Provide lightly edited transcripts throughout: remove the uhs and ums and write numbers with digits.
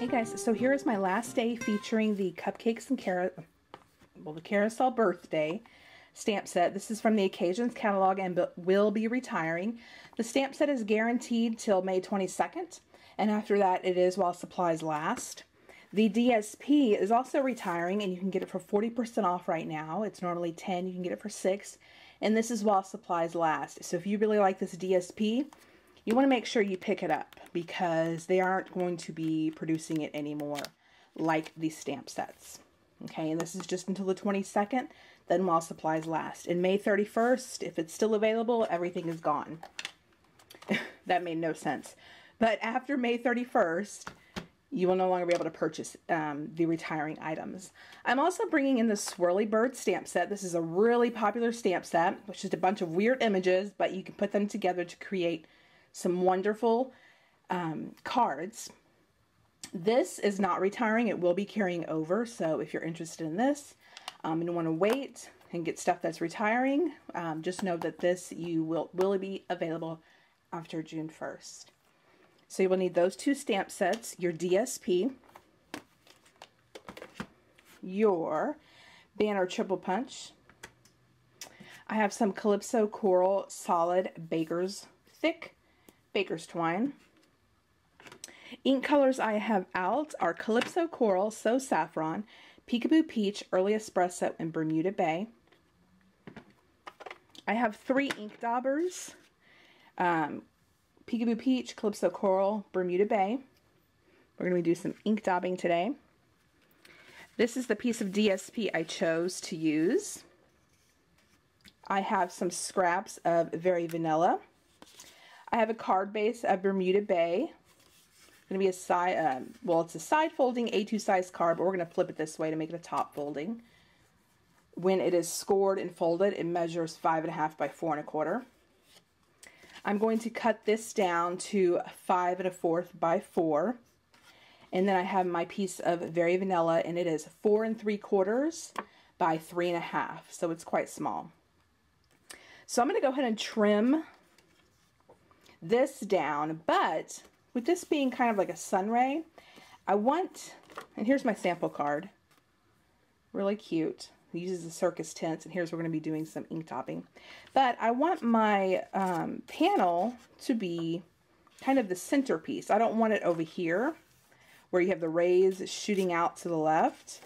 Hey guys, so here is my last day featuring the Cupcakes and Carousel, well, the Carousel Birthday stamp set. This is from the Occasions Catalog and will be retiring. The stamp set is guaranteed till May 22nd, and after that it is while supplies last. The DSP is also retiring, and you can get it for 40% off right now. It's normally 10, you can get it for 6, and this is while supplies last. So if you really like this DSP, you want to make sure you pick it up because they aren't going to be producing it anymore like these stamp sets. Okay, and this is just until the 22nd, then while supplies last. And May 31st, if it's still available, everything is gone. That made no sense. But after May 31st, you will no longer be able to purchase the retiring items. I'm also bringing in the Swirly Bird stamp set. This is a really popular stamp set, which is a bunch of weird images, but you can put them together to create some wonderful cards. This is not retiring, it will be carrying over, so if you're interested in this and want to wait and get stuff that's retiring, just know that this will be available after June 1st. So you will need those two stamp sets, your DSP, your Banner Triple Punch. I have some Calypso Coral Solid Baker's Thick Baker's Twine. Ink colors I have out are Calypso Coral, So Saffron, Peekaboo Peach, Early Espresso, and Bermuda Bay. I have three ink daubers, Peekaboo Peach, Calypso Coral, Bermuda Bay. We're going to do some ink daubing today. This is the piece of DSP I chose to use. I have some scraps of Very Vanilla. I have a card base of Bermuda Bay. Going to be a side, well, it's a side folding A2 size card, but we're going to flip it this way to make it a top folding. When it is scored and folded, it measures 5.5 by 4.25. I'm going to cut this down to 5 1/4 by 4, and then I have my piece of Very Vanilla, and it is 4 3/4 by 3.5, so it's quite small. So I'm going to go ahead and trim this down, but with this being kind of like a sun ray, I want, and here's my sample card, really cute. It uses the circus tints, and here's where we're going to be doing some ink topping. But I want my panel to be kind of the centerpiece. I don't want it over here where you have the rays shooting out to the left,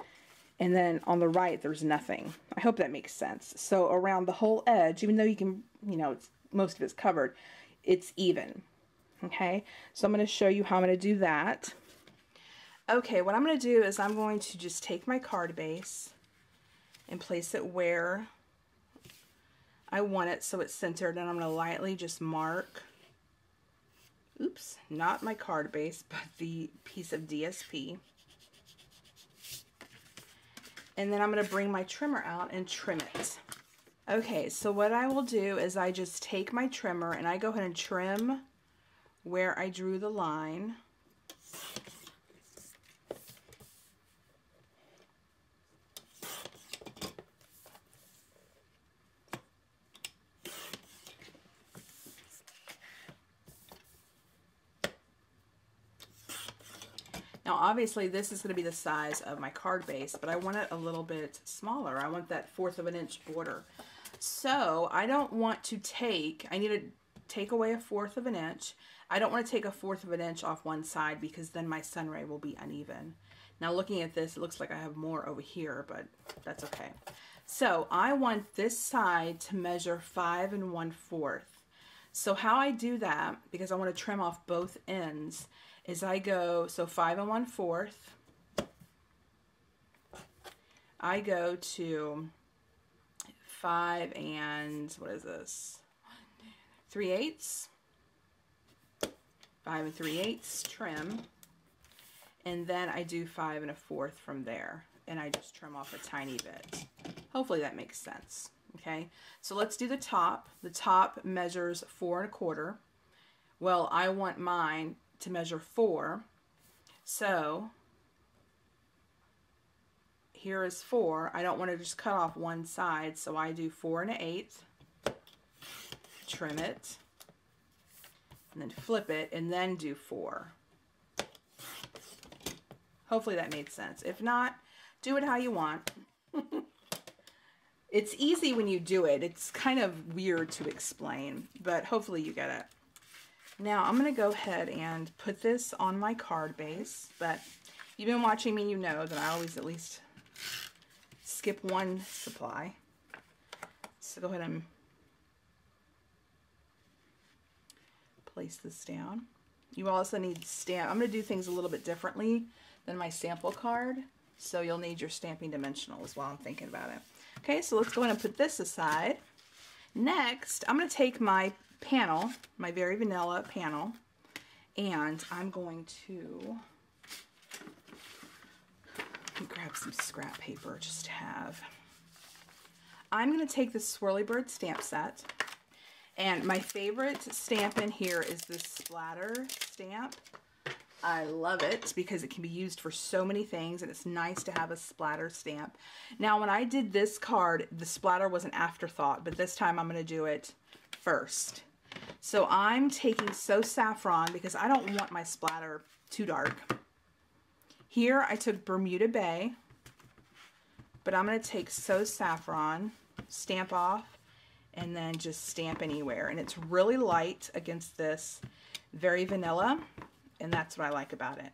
and then on the right there's nothing. I hope that makes sense. So around the whole edge, even though you can, you know, it's, most of it's covered, it's even. Okay, so I'm going to show you how I'm going to do that. Okay, what I'm going to do is I'm going to just take my card base and place it where I want it so it's centered, and I'm going to lightly just mark, oops, not my card base, but the piece of DSP. And then I'm going to bring my trimmer out and trim it. Okay, so what I will do is I just take my trimmer and I go ahead and trim where I drew the line. Now obviously this is going to be the size of my card base, but I want it a little bit smaller. I want that 1/4 inch border. So I don't want to take, I need to take away 1/4 inch. I don't want to take 1/4 inch off one side because then my sun ray will be uneven. Now looking at this, it looks like I have more over here, but that's okay. So I want this side to measure 5 1/4. So how I do that, because I want to trim off both ends, is I go, so 5 1/4, I go to 5 and, what is this? 3/8. 5 3/8 trim, and then I do 5 1/4 from there, and I just trim off a tiny bit. Hopefully that makes sense. Okay, so let's do the top. The top measures 4 1/4. Well, I want mine to measure 4, so here is 4. I don't want to just cut off one side, so I do 4 1/8, trim it, and then flip it, and then do 4. Hopefully that made sense. If not, do it how you want. It's easy when you do it. It's kind of weird to explain, but hopefully you get it. Now I'm going to go ahead and put this on my card base, but you've been watching me, you know that I always at least skip one supply. So go ahead and place this down. You also need stamp. I'm going to do things a little bit differently than my sample card, so you'll need your Stampin' Dimensionals while I'm thinking about it. Okay, so let's go ahead and put this aside. Next, I'm going to take my panel, my Very Vanilla panel, and I'm going to grab some scrap paper just to have. I'm going to take this Swirly Bird stamp set, and my favorite stamp in here is this splatter stamp. I love it because it can be used for so many things, and it's nice to have a splatter stamp. Now, when I did this card, the splatter was an afterthought, but this time I'm going to do it first. So I'm taking So Saffron because I don't want my splatter too dark. Here I took Bermuda Bay, but I'm going to take So Saffron, stamp off, and then just stamp anywhere. And it's really light against this Very Vanilla, and that's what I like about it.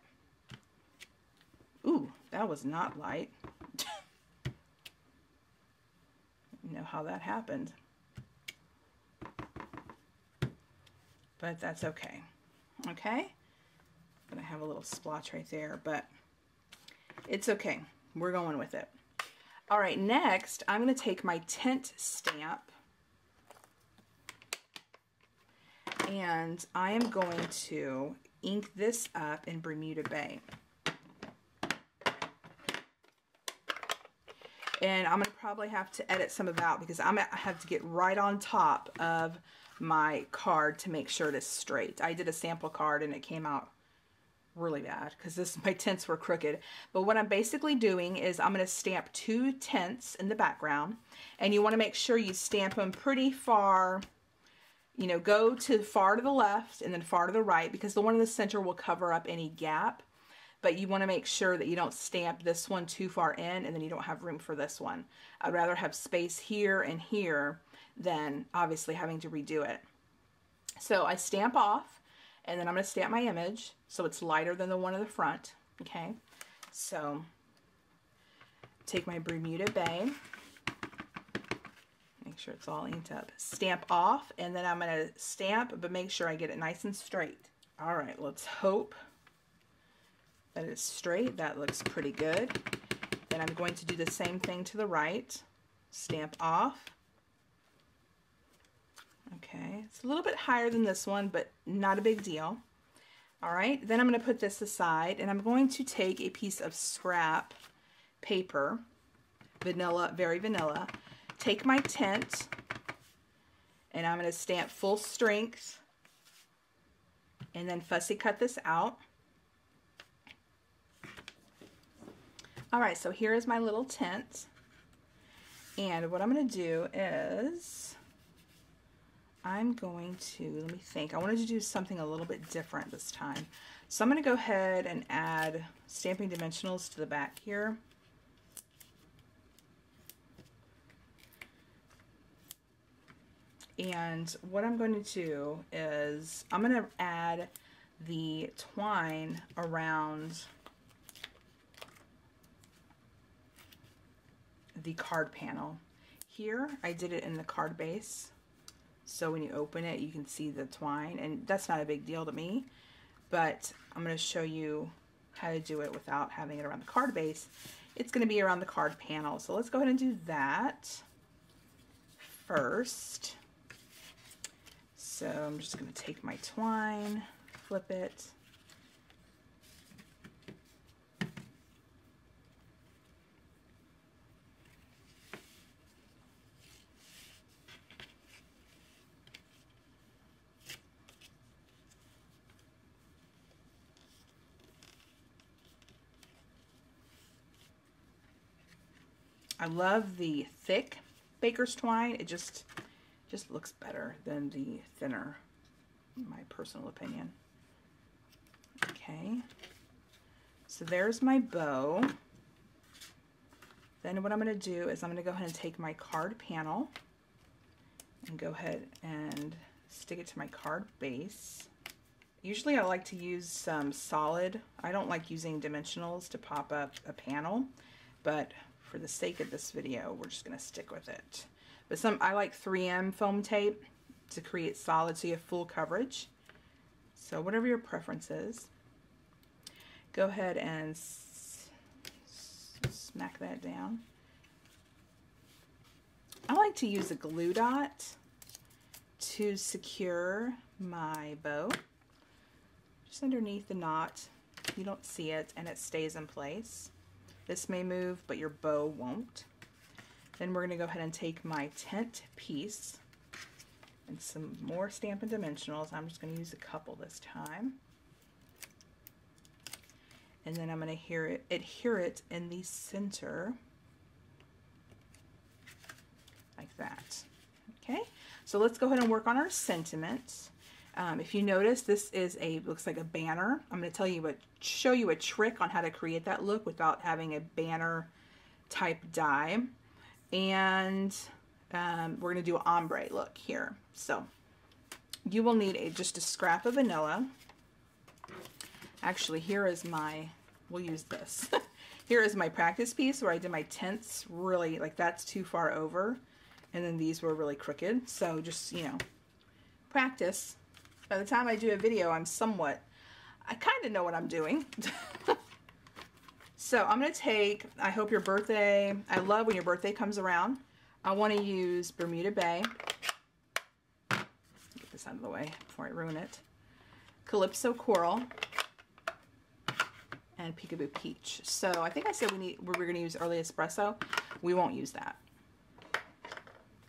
Ooh, that was not light. I know how that happened, but that's okay. Okay, but I have a little splotch right there, but it's okay. We're going with it. All right, next I'm going to take my tint stamp, and I am going to ink this up in Bermuda Bay. And I'm going to probably have to edit some of out because I'm going to have to get right on top of my card to make sure it is straight. I did a sample card and it came out really bad because my tints were crooked. But what I'm basically doing is I'm going to stamp two tints in the background, and you want to make sure you stamp them pretty far. You know, go to far to the left and then far to the right, because the one in the center will cover up any gap. But you want to make sure that you don't stamp this one too far in, and then you don't have room for this one. I'd rather have space here and here than obviously having to redo it. So I stamp off, and then I'm going to stamp my image so it's lighter than the one in the front. Okay, so take my Bermuda Bay. Make sure it's all inked up. Stamp off, and then I'm going to stamp, but make sure I get it nice and straight. All right, let's hope that it's straight. That looks pretty good. Then I'm going to do the same thing to the right. Stamp off. Okay, it's a little bit higher than this one, but not a big deal. All right, then I'm going to put this aside, and I'm going to take a piece of scrap paper, vanilla, Very Vanilla. Take my tint, and I'm going to stamp full strength and then fussy cut this out. All right, so here is my little tint, and what I'm going to do is I'm going to, let me think, I wanted to do something a little bit different this time. So I'm going to go ahead and add Stampin' Dimensionals to the back here. And what I'm going to do is I'm going to add the twine around the card panel. Here I did it in the card base, so when you open it you can see the twine, and that's not a big deal to me, but I'm going to show you how to do it without having it around the card base. It's going to be around the card panel, so let's go ahead and do that first. So I'm just going to take my twine, flip it, I love the thick Baker's Twine. It just looks better than the thinner, in my personal opinion. Okay, so So there's my bow. Then what I'm going to do is I'm going to go ahead and take my card panel and go ahead and stick it to my card base. Usually I like to use some solid. I don't like using dimensionals to pop up a panel, but for the sake of this video, we're just going to stick with it. But I like 3M foam tape to create solid so you have full coverage. So whatever your preference is, go ahead and smack that down. I like to use a glue dot to secure my bow. Just underneath the knot, you don't see it, and it stays in place. This may move, but your bow won't. Then we're going to go ahead and take my tent piece and some more Stampin' Dimensionals. I'm just going to use a couple this time. And then I'm going to adhere it in the center like that. Okay, so let's go ahead and work on our sentiments. If you notice, this is looks like a banner. I'm going to show you a trick on how to create that look without having a banner type die. And we're going to do an ombre look here. So you will need just a scrap of vanilla. Actually, here is we'll use this. Here is my practice piece where I did my tents really, like that's too far over. And then these were really crooked. So just, you know, practice. By the time I do a video, I kind of know what I'm doing. So I'm going to take, I love when your birthday comes around. I want to use Bermuda Bay. Get this out of the way before I ruin it. Calypso Coral and Peekaboo Peach. So I think I said we're going to use Early Espresso. We won't use that.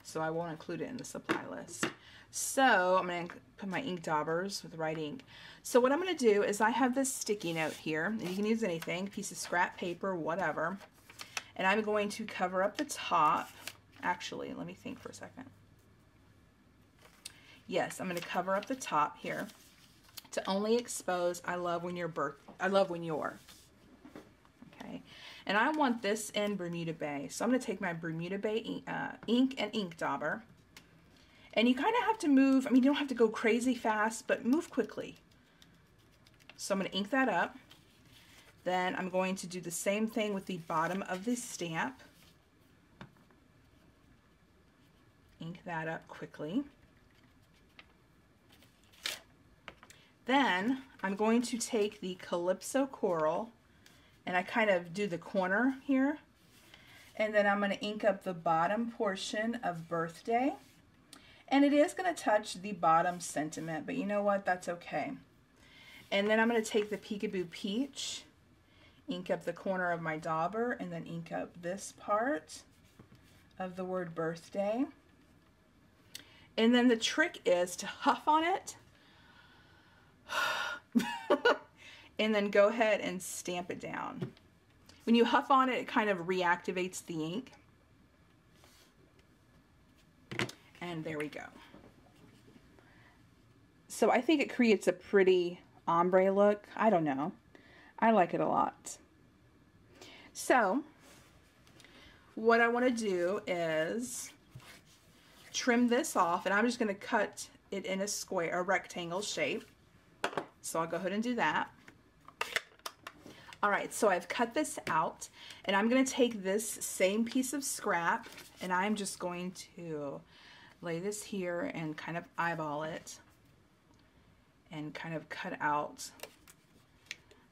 So I won't include it in the supply list. So I'm going to put my ink daubers with red ink. So what I'm going to do is I have this sticky note here, and you can use anything, piece of scrap paper, whatever. And I'm going to cover up the top. Actually, let me think for a second. Yes, I'm going to cover up the top here to only expose I love when you're. Okay. And I want this in Bermuda Bay. So I'm going to take my Bermuda Bay ink and ink dauber. And you kind of have to move, I mean, you don't have to go crazy fast, but move quickly. So I'm going to ink that up. Then I'm going to do the same thing with the bottom of this stamp. Ink that up quickly. Then I'm going to take the Calypso Coral, and I kind of do the corner here. And then I'm going to ink up the bottom portion of Birthday. And it is going to touch the bottom sentiment, but you know what? That's okay. And then I'm going to take the Peekaboo Peach, ink up the corner of my dauber, and then ink up this part of the word birthday. And then the trick is to huff on it and then go ahead and stamp it down. When you huff on it, it kind of reactivates the ink. And there we go. So I think it creates a pretty ombre look. I don't know. I like it a lot. So what I want to do is trim this off, and I'm just going to cut it in a rectangle shape. So I'll go ahead and do that. All right, so I've cut this out, and I'm going to take this same piece of scrap, and I'm just going to lay this here and kind of eyeball it and kind of cut out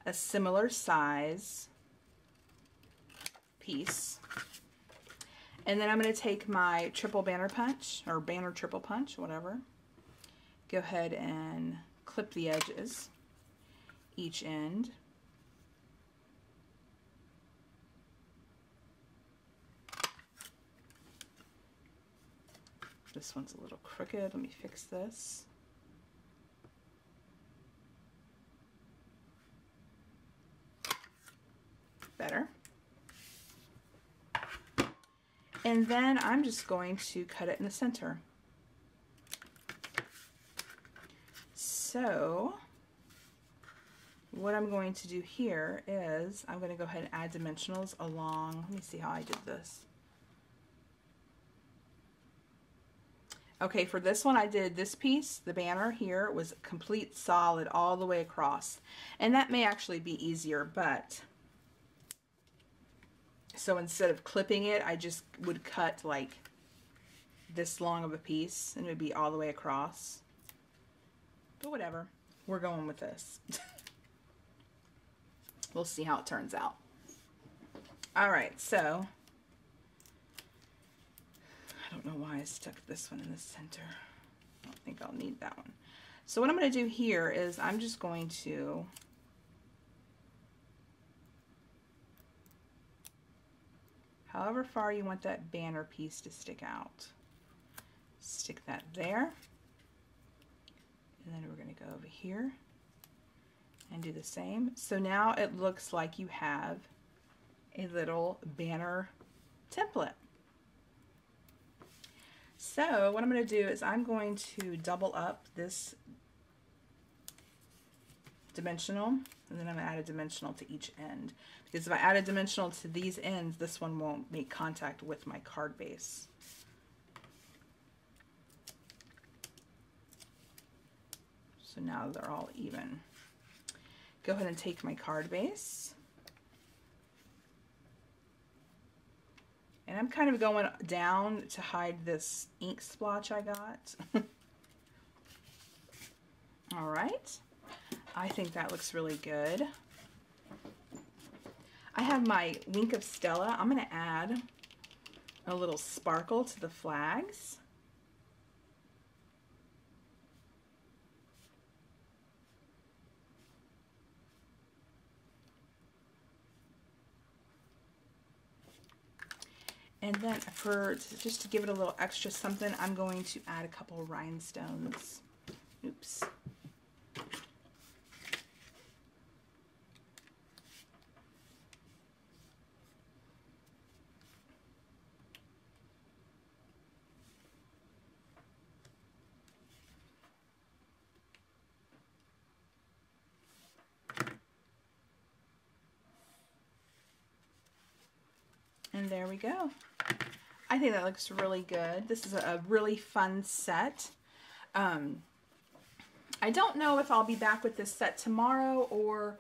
a similar size piece. And then I'm going to take my Banner Triple Punch, whatever. Go ahead and clip the edges, each end. This one's a little crooked. Let me fix this. Better. And then I'm just going to cut it in the center. So what I'm going to do here is I'm going to go ahead and add dimensionals along. Let me see how I did this. Okay, for this one I did this piece, the banner here was complete solid all the way across, and that may actually be easier, but so instead of clipping it, I just would cut like this long of a piece and it would be all the way across, but whatever, we're going with this. We'll see how it turns out. Alright, so I don't know why I stuck this one in the center. I don't think I'll need that one. So what I'm going to do here is I'm just going to however far you want that banner piece to stick out, stick that there, and then we're going to go over here and do the same. So now it looks like you have a little banner template. So what I'm going to do is I'm going to double up this dimensional, and then I'm going to add a dimensional to each end, because if I add a dimensional to these ends, this one won't make contact with my card base. So now they're all even. Go ahead and take my card base. And I'm kind of going down to hide this ink splotch I got. All right, I think that looks really good. I have my Wink of Stella. I'm going to add a little sparkle to the flags. And then for just to give it a little extra something, I'm going to add a couple rhinestones. Oops. And there we go. I think that looks really good. This is a really fun set. I don't know if I'll be back with this set tomorrow or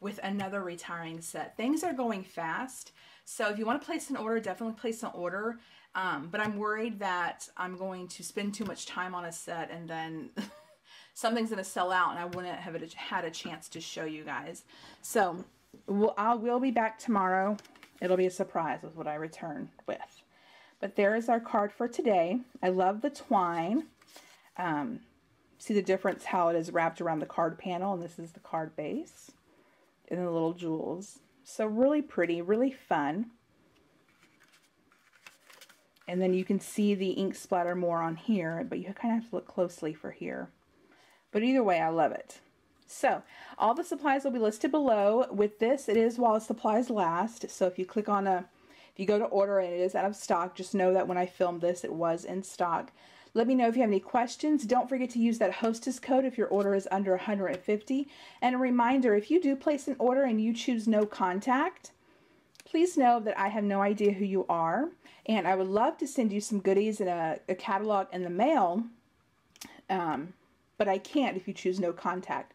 with another retiring set. Things are going fast, so if you want to place an order, definitely place an order. But I'm worried that I'm going to spend too much time on a set and then something's going to sell out and I wouldn't have had a chance to show you guys. So I will be back tomorrow. It'll be a surprise with what I return with. But there is our card for today. I love the twine. See the difference how it is wrapped around the card panel, and this is the card base and the little jewels. So really pretty, really fun. And then you can see the ink splatter more on here, but you kind of have to look closely for here. But either way, I love it. So all the supplies will be listed below. With this, it is while supplies last. So if you click on if you go to order and it is out of stock, just know that when I filmed this, it was in stock. Let me know if you have any questions. Don't forget to use that hostess code if your order is under 150. And a reminder, if you do place an order and you choose no contact, please know that I have no idea who you are. And I would love to send you some goodies in a catalog in the mail, but I can't if you choose no contact.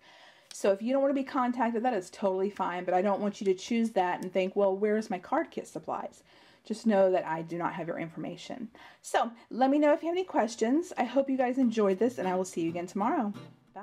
So if you don't want to be contacted, that is totally fine, but I don't want you to choose that and think, well, where's my card kit supplies? Just know that I do not have your information. So let me know if you have any questions. I hope you guys enjoyed this, and I will see you again tomorrow. Bye.